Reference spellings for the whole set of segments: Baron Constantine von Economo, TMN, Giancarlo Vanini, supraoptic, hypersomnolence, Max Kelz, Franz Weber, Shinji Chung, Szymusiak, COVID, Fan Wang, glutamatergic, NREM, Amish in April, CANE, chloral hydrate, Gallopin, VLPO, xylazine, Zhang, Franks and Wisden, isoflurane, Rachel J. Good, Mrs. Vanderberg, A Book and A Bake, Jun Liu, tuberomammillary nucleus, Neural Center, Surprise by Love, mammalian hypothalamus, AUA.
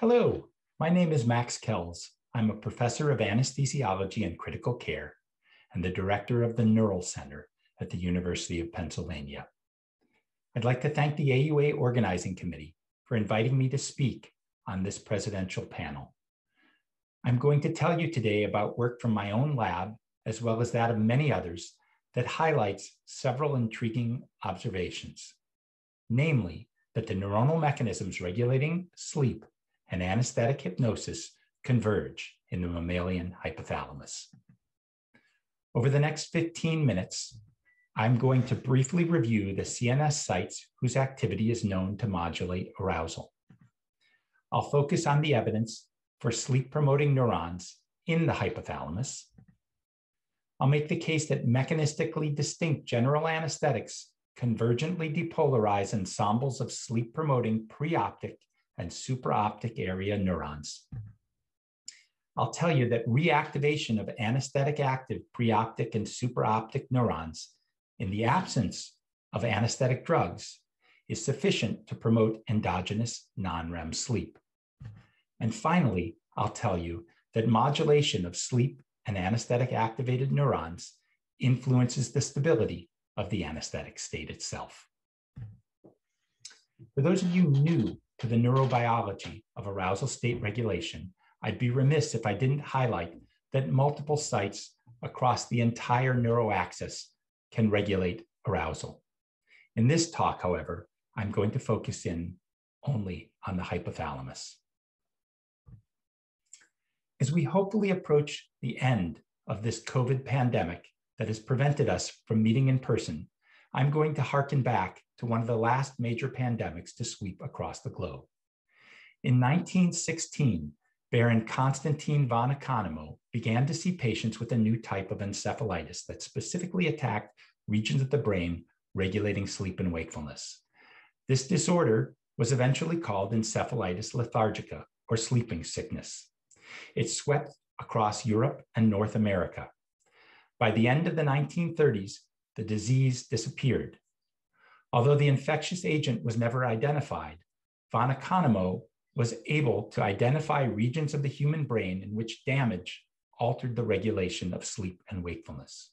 Hello, my name is Max Kelz. I'm a professor of anesthesiology and critical care and the director of the Neural Center at the University of Pennsylvania. I'd like to thank the AUA Organizing Committee for inviting me to speak on this presidential panel. I'm going to tell you today about work from my own lab, as well as that of many others, that highlights several intriguing observations, namely that the neuronal mechanisms regulating sleep and anesthetic hypnosis converge in the mammalian hypothalamus. Over the next 15 minutes, I'm going to briefly review the CNS sites whose activity is known to modulate arousal. I'll focus on the evidence for sleep-promoting neurons in the hypothalamus. I'll make the case that mechanistically distinct general anesthetics convergently depolarize ensembles of sleep-promoting preoptic and supraoptic area neurons. I'll tell you that reactivation of anesthetic active preoptic and supraoptic neurons in the absence of anesthetic drugs is sufficient to promote endogenous non-REM sleep. And finally, I'll tell you that modulation of sleep and anesthetic activated neurons influences the stability of the anesthetic state itself. For those of you new to the neurobiology of arousal state regulation, I'd be remiss if I didn't highlight that multiple sites across the entire neuroaxis can regulate arousal. In this talk, however, I'm going to focus in only on the hypothalamus. As we hopefully approach the end of this COVID pandemic that has prevented us from meeting in person, I'm going to hearken back to one of the last major pandemics to sweep across the globe. In 1916, Baron Constantine von Economo began to see patients with a new type of encephalitis that specifically attacked regions of the brain regulating sleep and wakefulness. This disorder was eventually called encephalitis lethargica, or sleeping sickness. It swept across Europe and North America. By the end of the 1930s, the disease disappeared. Although the infectious agent was never identified, von Economo was able to identify regions of the human brain in which damage altered the regulation of sleep and wakefulness.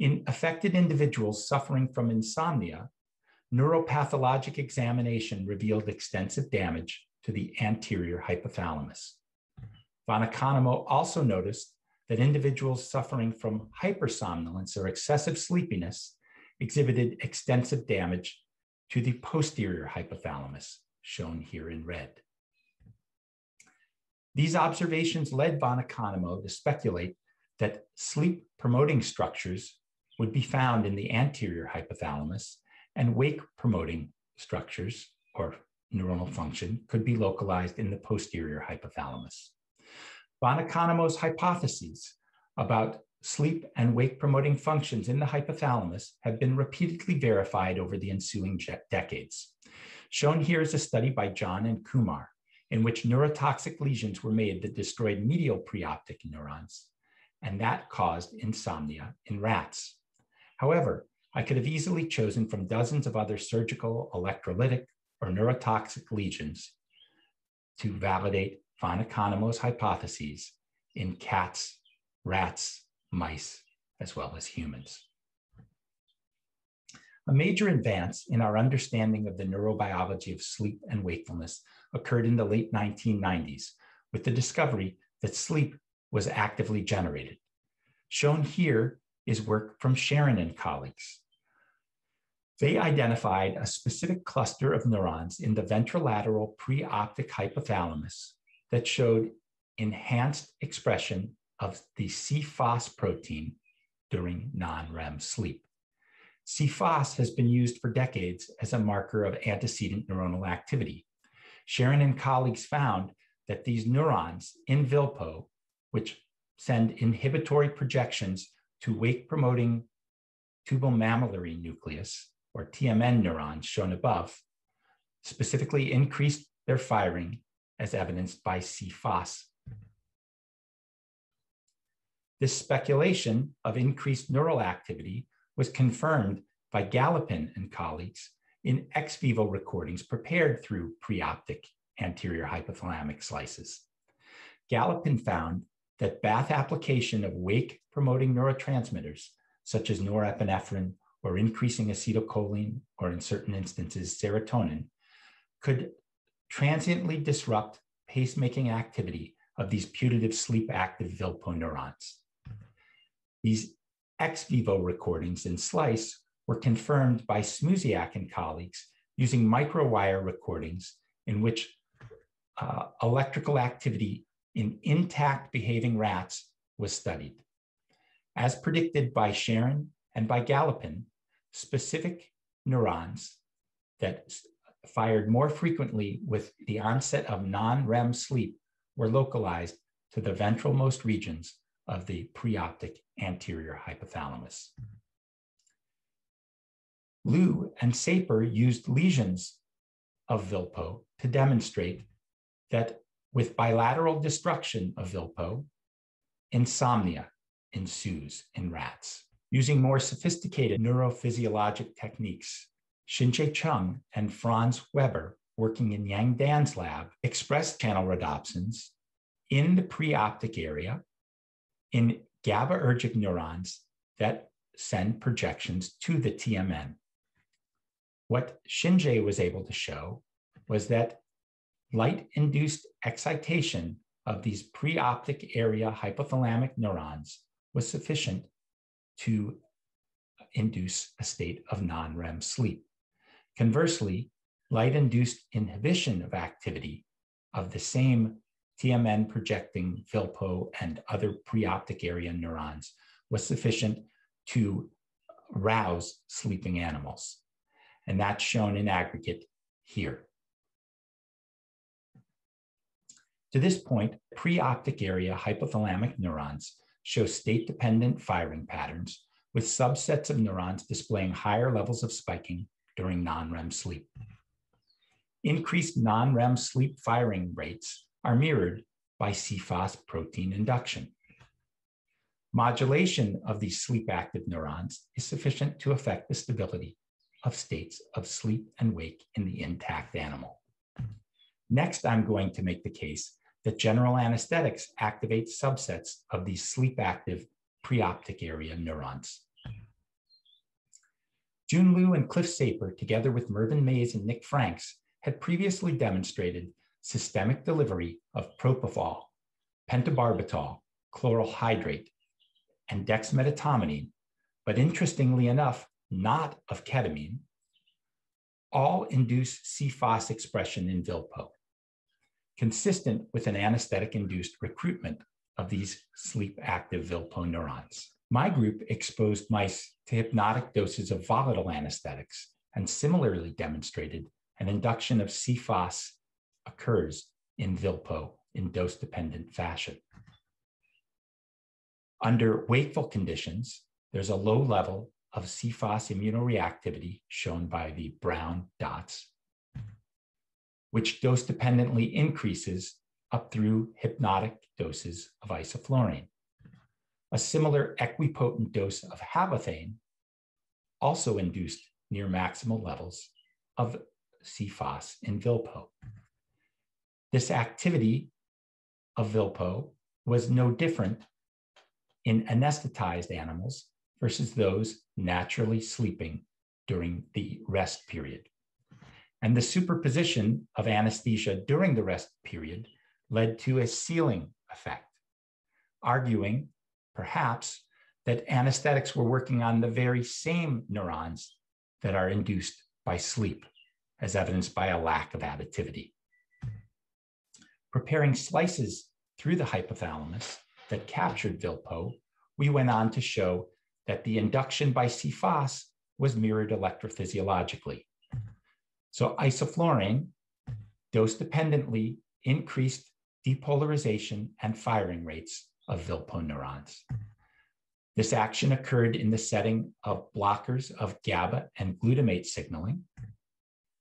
In affected individuals suffering from insomnia, neuropathologic examination revealed extensive damage to the anterior hypothalamus. Von Economo also noticed that individuals suffering from hypersomnolence or excessive sleepiness exhibited extensive damage to the posterior hypothalamus, shown here in red. These observations led von Economo to speculate that sleep-promoting structures would be found in the anterior hypothalamus, and wake-promoting structures, or neuronal function, could be localized in the posterior hypothalamus. Von Economo's hypotheses about sleep and wake-promoting functions in the hypothalamus have been repeatedly verified over the ensuing decades. Shown here is a study by John and Kumar, in which neurotoxic lesions were made that destroyed medial preoptic neurons, and that caused insomnia in rats. However, I could have easily chosen from dozens of other surgical, electrolytic, or neurotoxic lesions to validate von Economo's hypotheses in cats, rats, mice, as well as humans. A major advance in our understanding of the neurobiology of sleep and wakefulness occurred in the late 1990s with the discovery that sleep was actively generated. Shown here is work from Sherin and colleagues. They identified a specific cluster of neurons in the ventrolateral preoptic hypothalamus that showed enhanced expression of the C-fos protein during non-REM sleep. C-fos has been used for decades as a marker of antecedent neuronal activity. Sherin and colleagues found that these neurons in VLPO, which send inhibitory projections to wake-promoting tuberomammillary nucleus, or TMN neurons shown above, specifically increased their firing as evidenced by C-fos. This speculation of increased neural activity was confirmed by Gallopin and colleagues in ex vivo recordings prepared through preoptic anterior hypothalamic slices. Gallopin found that bath application of wake-promoting neurotransmitters, such as norepinephrine or increasing acetylcholine, or in certain instances, serotonin, could transiently disrupt pacemaking activity of these putative sleep-active VLPO neurons. These ex vivo recordings in SLICE were confirmed by Szymusiak and colleagues using microwire recordings in which electrical activity in intact behaving rats was studied. As predicted by Sherin and by Gallopin, specific neurons that fired more frequently with the onset of non-REM sleep were localized to the ventralmost regions of the preoptic anterior hypothalamus. Liu and Saper used lesions of VLPO to demonstrate that with bilateral destruction of VLPO, insomnia ensues in rats. Using more sophisticated neurophysiologic techniques, Shinji Chung and Franz Weber, working in Yang Dan's lab, expressed channel rhodopsins in the preoptic area in GABAergic neurons that send projections to the TMN. What Shinji was able to show was that light-induced excitation of these preoptic area hypothalamic neurons was sufficient to induce a state of non-REM sleep. Conversely, light-induced inhibition of activity of the same TMN projecting VLPO and other preoptic area neurons was sufficient to rouse sleeping animals. And that's shown in aggregate here. To this point, preoptic area hypothalamic neurons show state-dependent firing patterns, with subsets of neurons displaying higher levels of spiking during non-REM sleep. Increased non-REM sleep firing rates are mirrored by C-fos protein induction. Modulation of these sleep-active neurons is sufficient to affect the stability of states of sleep and wake in the intact animal. Next, I'm going to make the case that general anesthetics activate subsets of these sleep-active preoptic area neurons. Jun Liu and Cliff Saper, together with Mervyn Mays and Nick Franks, had previously demonstrated systemic delivery of propofol, pentobarbital, chloral hydrate, and dexmedetomidine, but interestingly enough, not of ketamine, all induce C-fos expression in VLPO, consistent with an anesthetic-induced recruitment of these sleep-active VLPO neurons. My group exposed mice to hypnotic doses of volatile anesthetics and similarly demonstrated an induction of C-fos occurs in VLPO in dose-dependent fashion. Under wakeful conditions, there's a low level of C-fos immunoreactivity shown by the brown dots, which dose-dependently increases up through hypnotic doses of isoflurane. A similar equipotent dose of halothane also induced near maximal levels of C-fos in VLPO. This activity of VLPO was no different in anesthetized animals versus those naturally sleeping during the rest period. And the superposition of anesthesia during the rest period led to a sealing effect, arguing perhaps that anesthetics were working on the very same neurons that are induced by sleep, as evidenced by a lack of additivity. Preparing slices through the hypothalamus that captured VLPO, we went on to show that the induction by C-fos was mirrored electrophysiologically. So isoflurane dose-dependently increased depolarization and firing rates of VLPO neurons. This action occurred in the setting of blockers of GABA and glutamate signaling,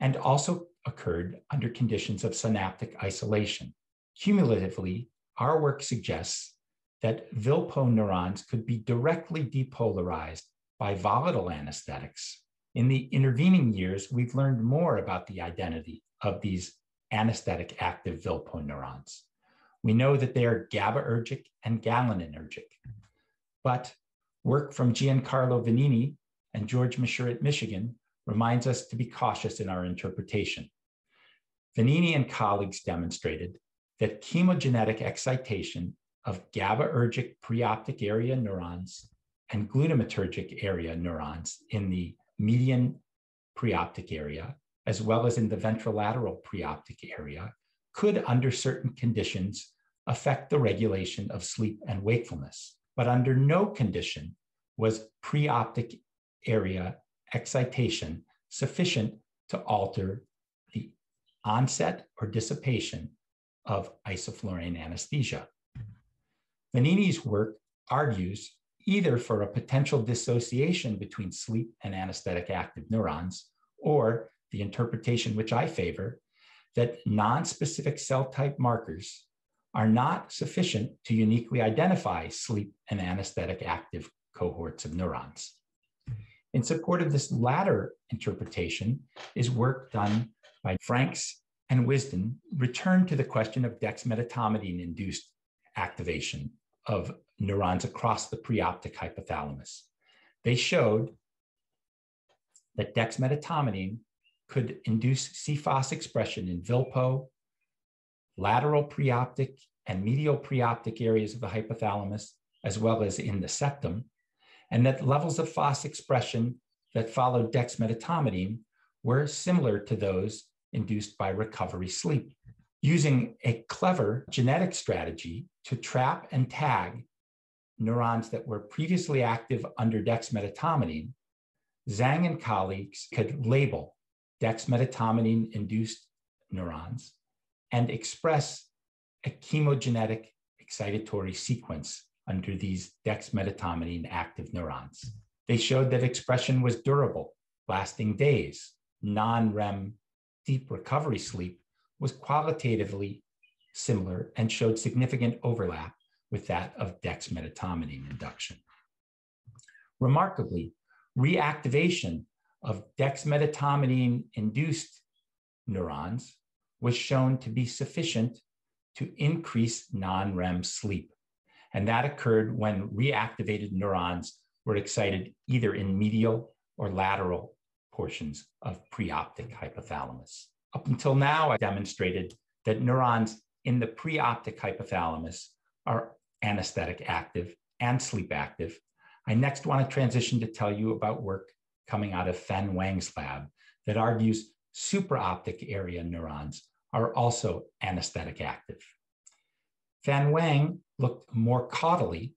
and also occurred under conditions of synaptic isolation. Cumulatively, our work suggests that VLPO neurons could be directly depolarized by volatile anesthetics. In the intervening years, we've learned more about the identity of these anesthetic active Vilppo neurons. We know that they are GABAergic and gallinergic, but work from Giancarlo Vanini and George Misher at Michigan reminds us to be cautious in our interpretation. Vanini and colleagues demonstrated that chemogenetic excitation of GABAergic preoptic area neurons and glutamatergic area neurons in the median preoptic area, as well as in the ventrolateral preoptic area, could, under certain conditions, affect the regulation of sleep and wakefulness. But under no condition was preoptic area excitation sufficient to alter the onset or dissipation of isoflurane anesthesia. Vanini's work argues either for a potential dissociation between sleep and anesthetic active neurons, or the interpretation which I favor, that nonspecific cell type markers are not sufficient to uniquely identify sleep and anesthetic active cohorts of neurons. In support of this latter interpretation is work done by Franks and Wisden, returned to the question of dexmedetomidine-induced activation of neurons across the preoptic hypothalamus. They showed that dexmedetomidine could induce C-fos expression in Vilppo, lateral preoptic and medial preoptic areas of the hypothalamus, as well as in the septum, and that levels of FOS expression that followed dexmedetomidine were similar to those induced by recovery sleep. Using a clever genetic strategy to trap and tag neurons that were previously active under dexmedetomidine, Zhang and colleagues could label dexmedetomidine-induced neurons and express a chemogenetic excitatory sequence under these dexmedetomidine-active neurons. They showed that expression was durable, lasting days. Non-REM deep recovery sleep was qualitatively similar and showed significant overlap with that of dexmedetomidine induction. Remarkably, reactivation of dexmedetomidine-induced neurons was shown to be sufficient to increase non-REM sleep. And that occurred when reactivated neurons were excited either in medial or lateral portions of preoptic hypothalamus. Up until now, I demonstrated that neurons in the preoptic hypothalamus are anesthetic active and sleep active. I next want to transition to tell you about work coming out of Fan Wang's lab that argues supraoptic area neurons are also anesthetic active. Fan Wang looked more caudally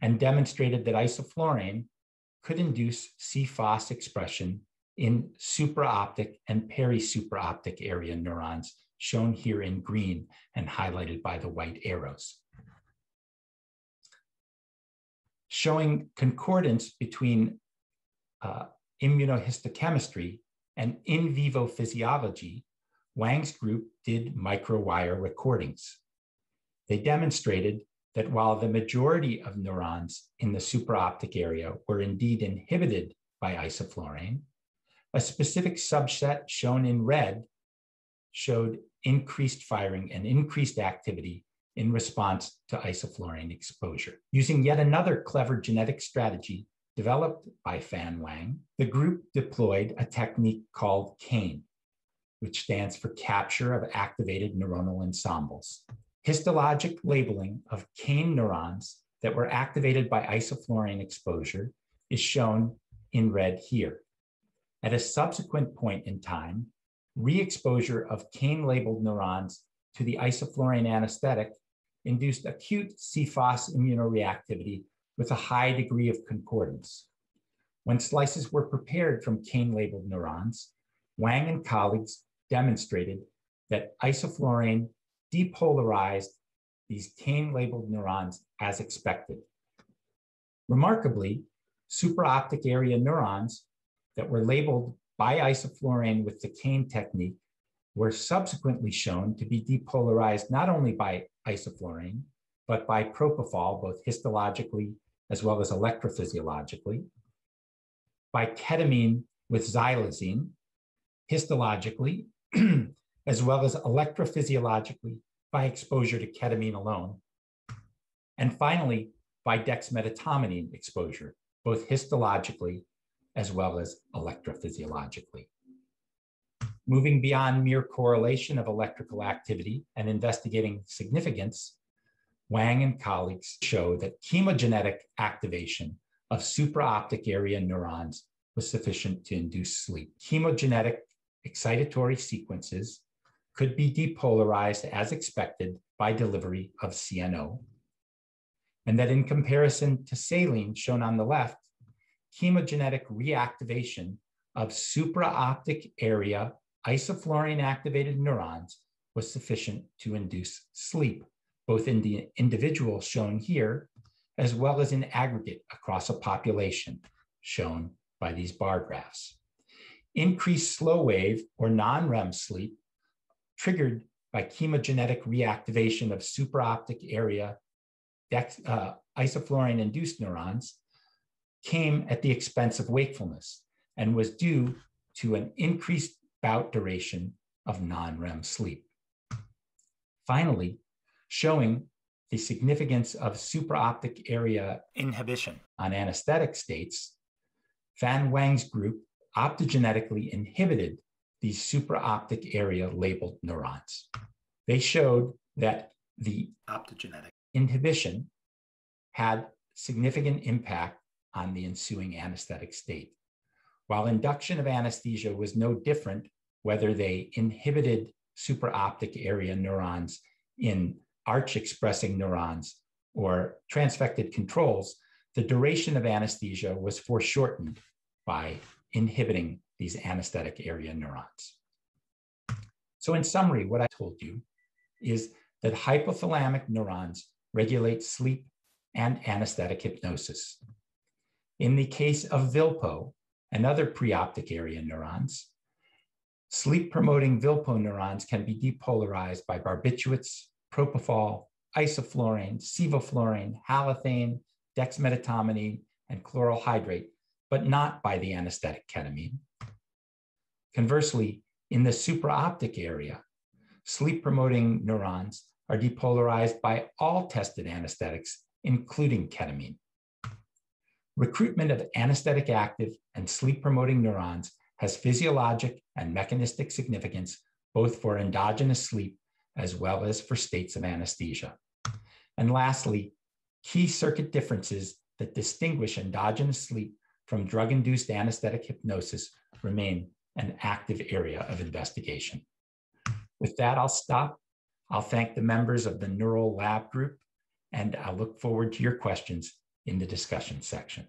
and demonstrated that isoflurane could induce C-fos expression in supraoptic and perisupraoptic area neurons, shown here in green and highlighted by the white arrows, showing concordance between immunohistochemistry and in vivo physiology. Wang's group did microwire recordings. They demonstrated that while the majority of neurons in the supraoptic area were indeed inhibited by isoflurane, a specific subset shown in red showed increased firing and increased activity in response to isoflurane exposure. Using yet another clever genetic strategy developed by Fan Wang, the group deployed a technique called CANE, which stands for Capture of Activated Neuronal Ensembles. Histologic labeling of CANE neurons that were activated by isoflurane exposure is shown in red here. At a subsequent point in time, re-exposure of CANE-labeled neurons to the isoflurane anesthetic induced acute C-fos immunoreactivity with a high degree of concordance. When slices were prepared from CANE-labeled neurons, Wang and colleagues demonstrated that isoflurane depolarized these CANE-labeled neurons as expected. Remarkably, supraoptic area neurons that were labeled by isoflurane with the CANE technique were subsequently shown to be depolarized not only by isoflurane, but by propofol, both histologically as well as electrophysiologically, by ketamine with xylazine histologically, as well as electrophysiologically by exposure to ketamine alone. And finally, by dexmedetomidine exposure, both histologically as well as electrophysiologically. Moving beyond mere correlation of electrical activity and investigating significance, Wang and colleagues show that chemogenetic activation of supraoptic area neurons was sufficient to induce sleep. Chemogenetic excitatory sequences could be depolarized as expected by delivery of CNO, and that in comparison to saline shown on the left, chemogenetic reactivation of supraoptic area isoflurane-activated neurons was sufficient to induce sleep, both in the individual shown here, as well as in aggregate across a population shown by these bar graphs. Increased slow wave or non-REM sleep triggered by chemogenetic reactivation of supraoptic area isoflurane-induced neurons came at the expense of wakefulness and was due to an increased bout duration of non-REM sleep. Finally, showing the significance of supraoptic area inhibition on anesthetic states, Fan Wang's group optogenetically inhibited these supraoptic area labeled neurons. They showed that the optogenetic inhibition had significant impact on the ensuing anesthetic state. While induction of anesthesia was no different whether they inhibited supraoptic area neurons in arch-expressing neurons or transfected controls, the duration of anesthesia was foreshortened by inhibiting these anesthetic area neurons. So in summary, what I told you is that hypothalamic neurons regulate sleep and anesthetic hypnosis. In the case of VLPO and other preoptic area neurons, sleep-promoting VLPO neurons can be depolarized by barbiturates, propofol, isoflurane, C-fos, halothane, dexmedetomidine, and chloral hydrate, but not by the anesthetic ketamine. Conversely, in the supraoptic area, sleep-promoting neurons are depolarized by all tested anesthetics, including ketamine. Recruitment of anesthetic active and sleep-promoting neurons has physiologic and mechanistic significance, both for endogenous sleep as well as for states of anesthesia. And lastly, key circuit differences that distinguish endogenous sleep from drug-induced anesthetic hypnosis remain an active area of investigation. With that, I'll stop. I'll thank the members of the Neural Lab Group, and I look forward to your questions in the discussion section.